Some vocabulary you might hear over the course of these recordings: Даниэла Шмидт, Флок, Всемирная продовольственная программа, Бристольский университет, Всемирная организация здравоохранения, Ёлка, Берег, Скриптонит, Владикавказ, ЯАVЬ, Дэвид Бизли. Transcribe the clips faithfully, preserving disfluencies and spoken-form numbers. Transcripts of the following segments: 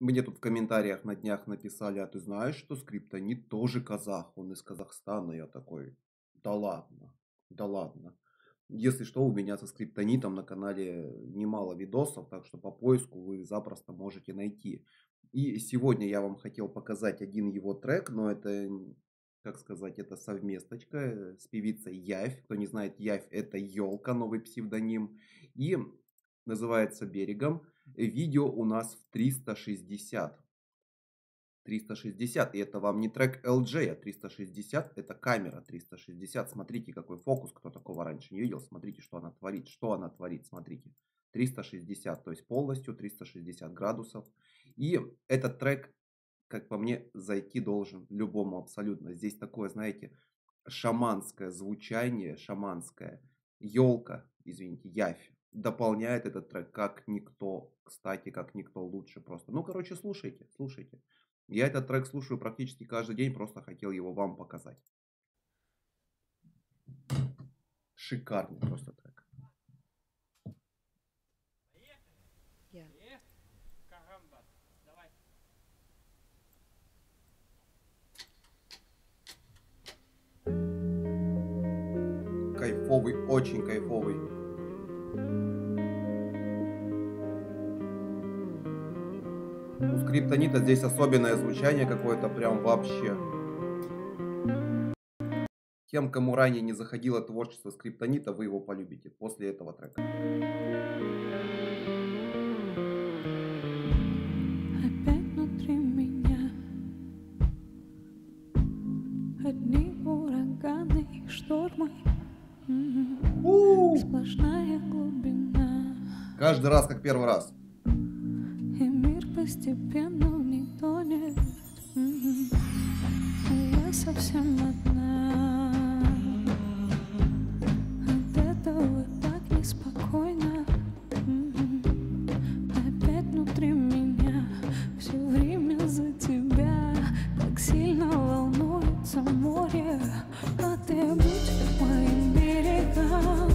Мне тут в комментариях на днях написали, а ты знаешь, что Скриптонит тоже казах, он из Казахстана. Я такой, да ладно, да ладно. Если что, у меня со Скриптонитом на канале немало видосов, так что по поиску вы запросто можете найти. И сегодня я вам хотел показать один его трек, но это, как сказать, это совместочка с певицей ЯАVЬ. Кто не знает, ЯАVЬ — это Ёлка, новый псевдоним. И называется «Берегом». Видео у нас в триста шестьдесят. триста шестьдесят, и это вам не трек эл джей, а триста шестьдесят, это камера триста шестьдесят. Смотрите, какой фокус, кто такого раньше не видел, смотрите, что она творит, что она творит, смотрите. триста шестьдесят, то есть полностью триста шестьдесят градусов. И этот трек, как по мне, зайти должен любому абсолютно. Здесь такое, знаете, шаманское звучание, шаманское. Ёлка, извините, ЯАVЬ дополняет этот трек как никто, кстати, как никто лучше просто. Ну, короче, слушайте, слушайте. Я этот трек слушаю практически каждый день, просто хотел его вам показать. Шикарный просто трек. Кайфовый, очень кайфовый. У Скриптонита здесь особенное звучание какое-то, прям вообще. Тем, кому ранее не заходило творчество Скриптонита, вы его полюбите после этого трека. Опять внутри меня одни ураганы и штормы. Сплошная глубина. Каждый раз как первый раз. Постепенно не тонет, я совсем одна. От этого так неспокойно. Опять внутри меня все время за тебя так сильно волнуется море. А ты будь моим берегом,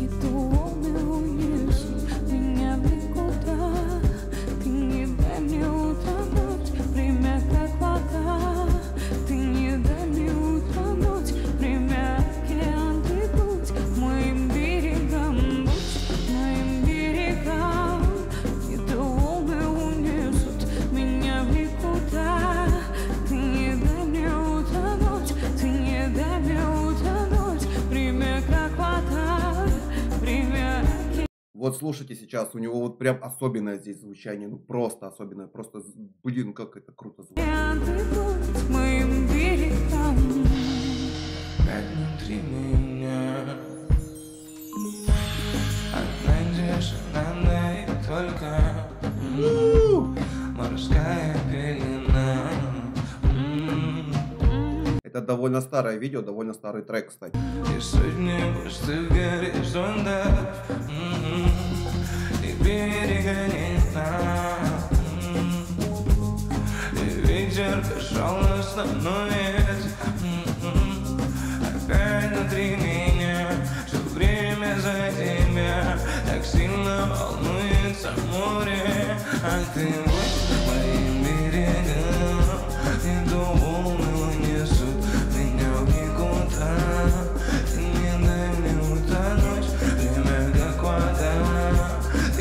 и то умеешь меня никуда. Вот слушайте сейчас, у него вот прям особенное здесь звучание, ну просто особенное, просто, блин, как это круто звучит. Это довольно старое видео, довольно старый трек, кстати. Опять внутри меня все время за тебя так сильно волнуется море. А ты будь моим берегом, и до волны унесут меня в никуда. Ты не дай мне утонуть, время как вода. Ты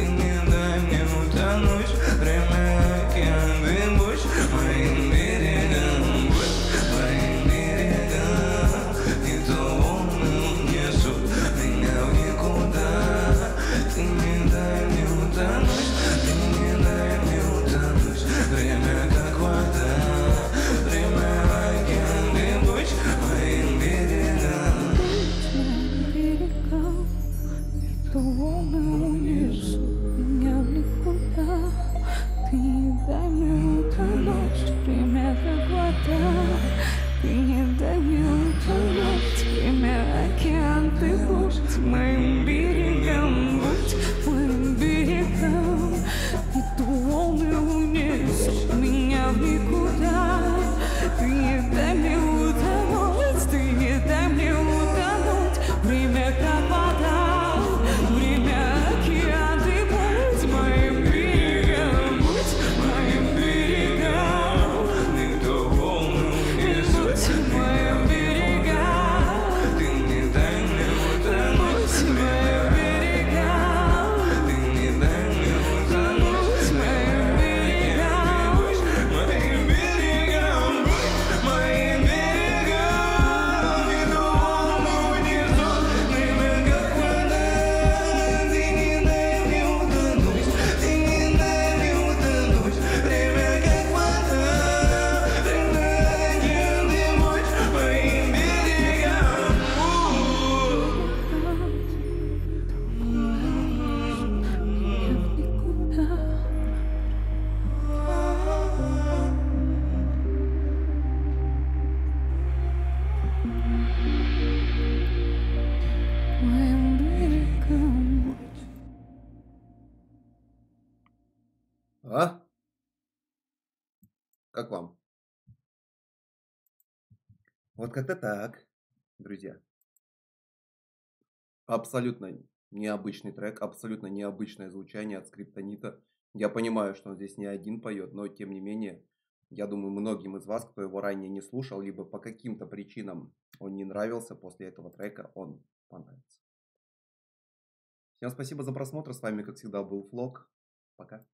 не дай мне утонуть, время океан. Ты будь моим берегом, будь моим берегом, и то волны унесут меня в никуда. Ты не дай мне утонуть, ты не дай мне утонуть, время как вода, время океан. Ты будь моим берегом, будь моим берегом, и то волны унесут меня в никуда. Ты не дай мне утонуть, время как вода. Ты не дай мне утонуть, время океан. Ты будь моим берегом, будь моим берегом. И ту волны унесешь меня в никуда. Ты не дай мне утонуть, ты не дай мне утонуть, время как вода, время океан. Ты будь моим берегом. I'm Как вам? Вот как-то так, друзья. Абсолютно необычный трек, абсолютно необычное звучание от Скриптонита. Я понимаю, что он здесь не один поет, но тем не менее, я думаю, многим из вас, кто его ранее не слушал, либо по каким-то причинам он не нравился, после этого трека он понравится. Всем спасибо за просмотр. С вами, как всегда, был Флок. Пока.